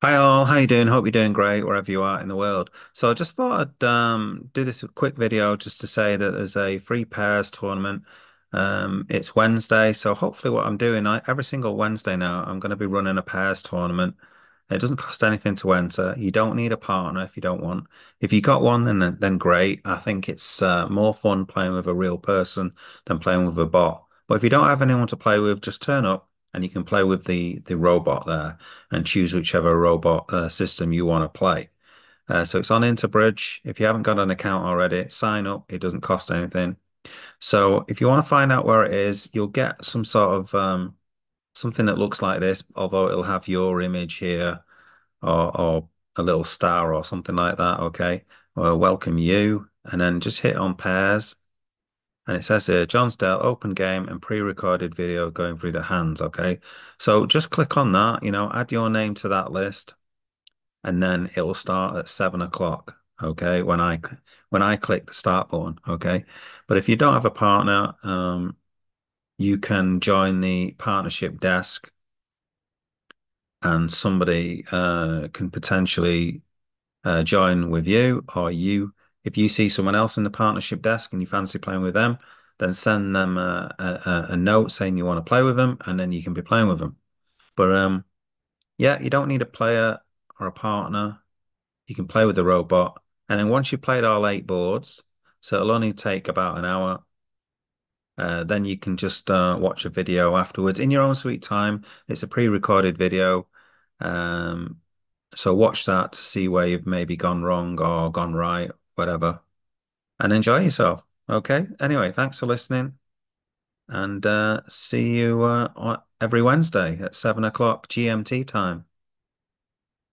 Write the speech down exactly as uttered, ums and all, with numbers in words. Hi all, how you doing? Hope you're doing great wherever you are in the world. So I just thought I'd um, do this quick video just to say that there's a free pairs tournament. Um, it's Wednesday, so hopefully what I'm doing I, every single Wednesday now, I'm going to be running a pairs tournament. It doesn't cost anything to enter. You don't need a partner if you don't want. If you got one, then then great. I think it's uh, more fun playing with a real person than playing with a bot. But if you don't have anyone to play with, just turn up. And you can play with the, the robot there and choose whichever robot uh, system you want to play. Uh, so it's on Interbridge. If you haven't got an account already, sign up. It doesn't cost anything. So if you want to find out where it is, you'll get some sort of um, something that looks like this, although it'll have your image here or, or a little star or something like that, okay? Or welcome you. And then just hit on pairs. And it says here, John Stell, open game and pre-recorded video going through the hands, okay? So just click on that, you know, add your name to that list, and then it will start at seven o'clock, okay, when I, when I click the start button, okay? But if you don't have a partner, um, you can join the partnership desk, and somebody uh, can potentially uh, join with you, or you If you see someone else in the partnership desk and you fancy playing with them, then send them a, a, a note saying you want to play with them, and then you can be playing with them. But um, yeah, you don't need a player or a partner. You can play with the robot. And then once you've played all eight boards, so it'll only take about an hour, uh, then you can just uh, watch a video afterwards in your own sweet time. It's a pre-recorded video. Um, so watch that to see where you've maybe gone wrong or gone right, whatever, and enjoy yourself, okay? Anyway, thanks for listening, and uh, see you uh, every Wednesday at seven o'clock G M T time.